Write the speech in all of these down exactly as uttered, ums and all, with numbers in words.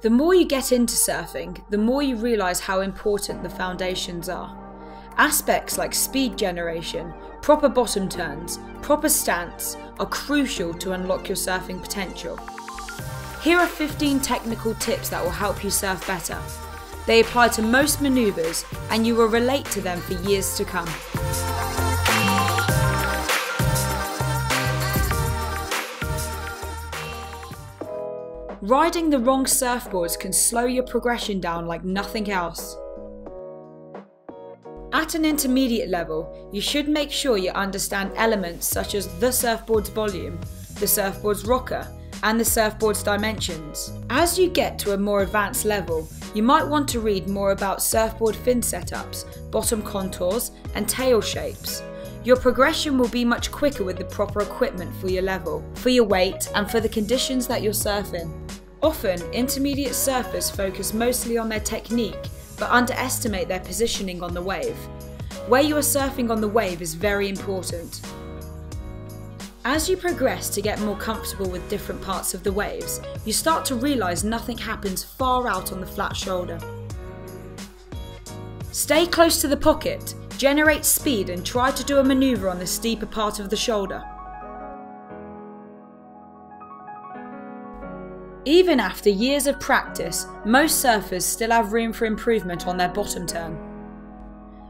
The more you get into surfing, the more you realise how important the foundations are. Aspects like speed generation, proper bottom turns, proper stance are crucial to unlock your surfing potential. Here are fifteen technical tips that will help you surf better. They apply to most manoeuvres and you will relate to them for years to come. Riding the wrong surfboards can slow your progression down like nothing else. At an intermediate level, you should make sure you understand elements such as the surfboard's volume, the surfboard's rocker, and the surfboard's dimensions. As you get to a more advanced level, you might want to read more about surfboard fin setups, bottom contours, and tail shapes. Your progression will be much quicker with the proper equipment for your level, for your weight, and for the conditions that you're surfing. Often, intermediate surfers focus mostly on their technique, but underestimate their positioning on the wave. Where you are surfing on the wave is very important. As you progress to get more comfortable with different parts of the waves, you start to realise nothing happens far out on the flat shoulder. Stay close to the pocket. Generate speed and try to do a manoeuvre on the steeper part of the shoulder. Even after years of practice, most surfers still have room for improvement on their bottom turn.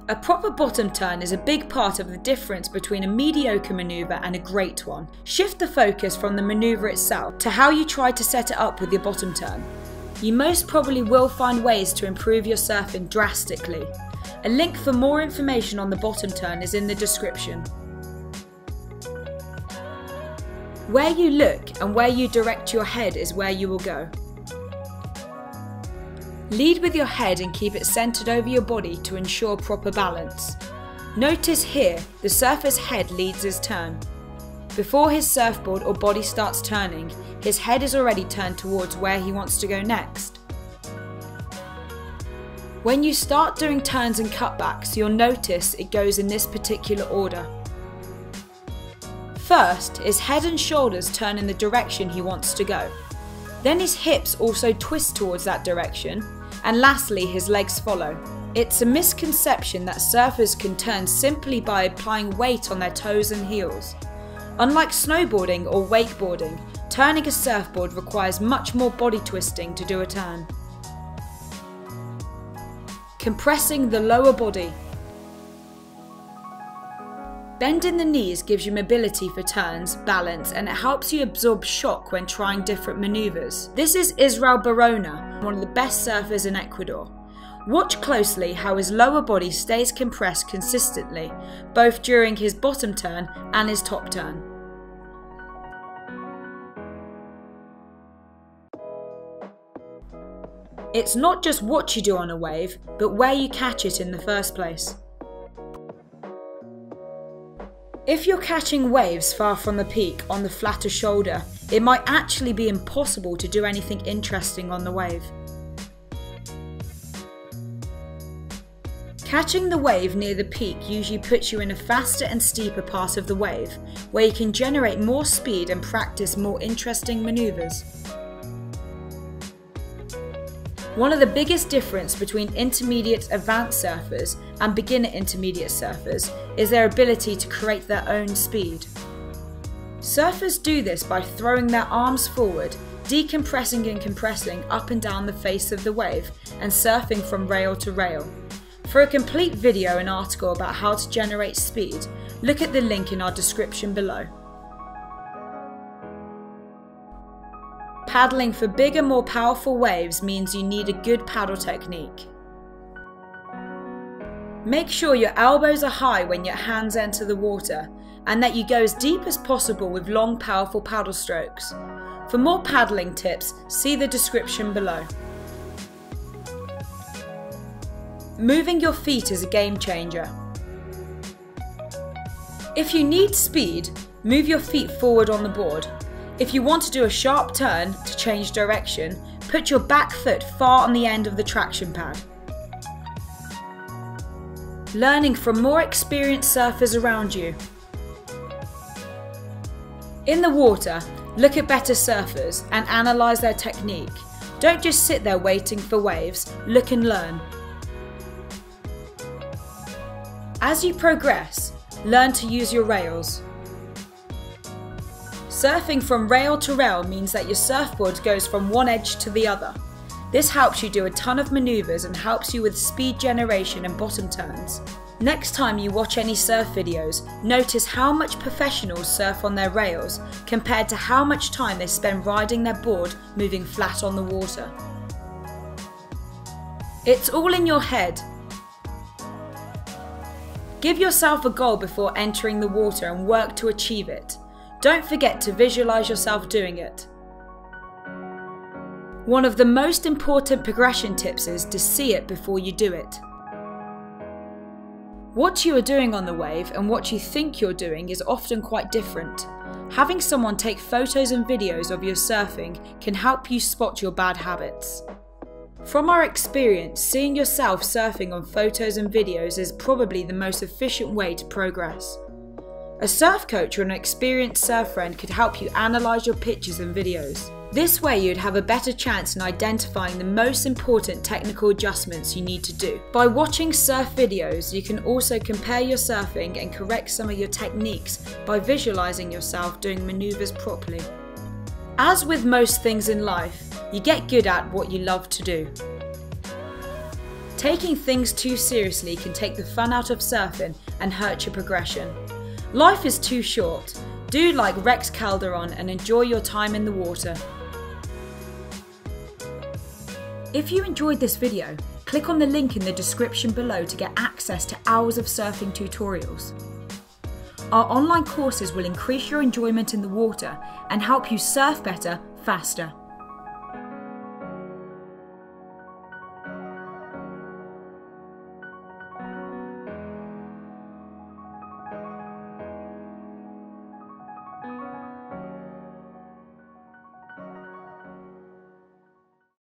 A proper bottom turn is a big part of the difference between a mediocre manoeuvre and a great one. Shift the focus from the manoeuvre itself to how you try to set it up with your bottom turn. You most probably will find ways to improve your surfing drastically. A link for more information on the bottom turn is in the description. Where you look and where you direct your head is where you will go. Lead with your head and keep it centered over your body to ensure proper balance. Notice here, the surfer's head leads his turn. Before his surfboard or body starts turning, his head is already turned towards where he wants to go next. When you start doing turns and cutbacks, you'll notice it goes in this particular order. First, his head and shoulders turn in the direction he wants to go. Then his hips also twist towards that direction, and lastly his legs follow. It's a misconception that surfers can turn simply by applying weight on their toes and heels. Unlike snowboarding or wakeboarding, turning a surfboard requires much more body twisting to do a turn. Compressing the lower body. Bending the knees gives you mobility for turns, balance, and it helps you absorb shock when trying different manoeuvres. This is Israel Barona, one of the best surfers in Ecuador. Watch closely how his lower body stays compressed consistently, both during his bottom turn and his top turn. It's not just what you do on a wave, but where you catch it in the first place. If you're catching waves far from the peak on the flatter shoulder, it might actually be impossible to do anything interesting on the wave. Catching the wave near the peak usually puts you in a faster and steeper part of the wave, where you can generate more speed and practice more interesting manoeuvres. One of the biggest difference between intermediate advanced surfers and beginner intermediate surfers is their ability to create their own speed. Surfers do this by throwing their arms forward, decompressing and compressing up and down the face of the wave, and surfing from rail to rail. For a complete video and article about how to generate speed, look at the link in our description below. Paddling for bigger, more powerful waves means you need a good paddle technique. Make sure your elbows are high when your hands enter the water, and that you go as deep as possible with long, powerful paddle strokes. For more paddling tips, see the description below. Moving your feet is a game changer. If you need speed, move your feet forward on the board. If you want to do a sharp turn to change direction, put your back foot far on the end of the traction pad. Learning from more experienced surfers around you. In the water, look at better surfers and analyse their technique. Don't just sit there waiting for waves, look and learn. As you progress, learn to use your rails. Surfing from rail to rail means that your surfboard goes from one edge to the other. This helps you do a ton of manoeuvres and helps you with speed generation and bottom turns. Next time you watch any surf videos, notice how much professionals surf on their rails compared to how much time they spend riding their board moving flat on the water. It's all in your head. Give yourself a goal before entering the water and work to achieve it. Don't forget to visualise yourself doing it. One of the most important progression tips is to see it before you do it. What you are doing on the wave and what you think you're doing is often quite different. Having someone take photos and videos of your surfing can help you spot your bad habits. From our experience, seeing yourself surfing on photos and videos is probably the most efficient way to progress. A surf coach or an experienced surf friend could help you analyse your pictures and videos. This way you'd have a better chance in identifying the most important technical adjustments you need to do. By watching surf videos, you can also compare your surfing and correct some of your techniques by visualising yourself doing manoeuvres properly. As with most things in life, you get good at what you love to do. Taking things too seriously can take the fun out of surfing and hurt your progression. Life is too short. Do like Rex Calderon and enjoy your time in the water. If you enjoyed this video, click on the link in the description below to get access to hours of surfing tutorials. Our online courses will increase your enjoyment in the water and help you surf better, faster.